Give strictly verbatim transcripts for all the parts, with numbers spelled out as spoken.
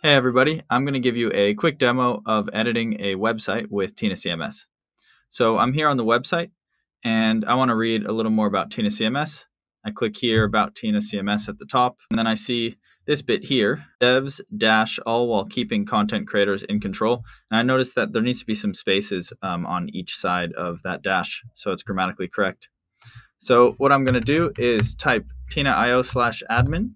Hey everybody, I'm going to give you a quick demo of editing a website with TinaCMS. So I'm here on the website and I want to read a little more about TinaCMS. I click here about TinaCMS at the top and then I see this bit here, devs dash all while keeping content creators in control. And I noticed that there needs to be some spaces um, on each side of that dash so it's grammatically correct. So what I'm going to do is type tina dot i o slash admin.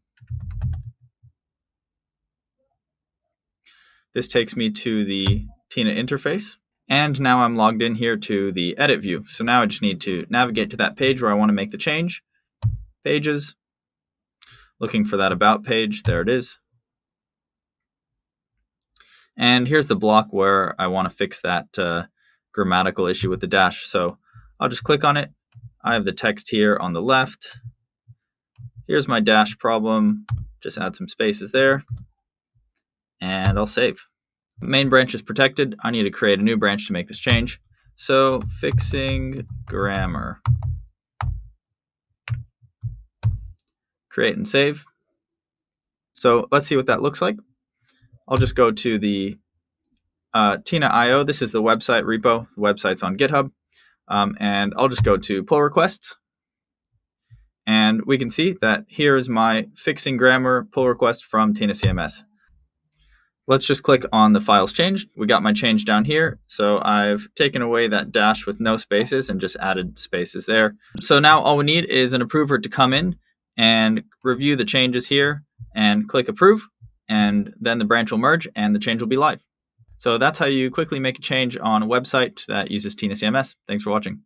This takes me to the Tina interface. And now I'm logged in here to the edit view. So now I just need to navigate to that page where I want to make the change. Pages. Looking for that about page. There it is. And here's the block where I want to fix that uh, grammatical issue with the dash. So I'll just click on it. I have the text here on the left. Here's my dash problem. Just add some spaces there. And I'll save. Main branch is protected. I need to create a new branch to make this change. So fixing grammar. Create and save. So let's see what that looks like. I'll just go to the uh, tina dot i o. This is the website repo. The website's on GitHub. Um, and I'll just go to pull requests. And we can see that here is my fixing grammar pull request from TinaCMS. Let's just click on the files changed. We got my change down here. So I've taken away that dash with no spaces and just added spaces there. So now all we need is an approver to come in and review the changes here and click approve. And then the branch will merge and the change will be live. So that's how you quickly make a change on a website that uses TinaCMS. Thanks for watching.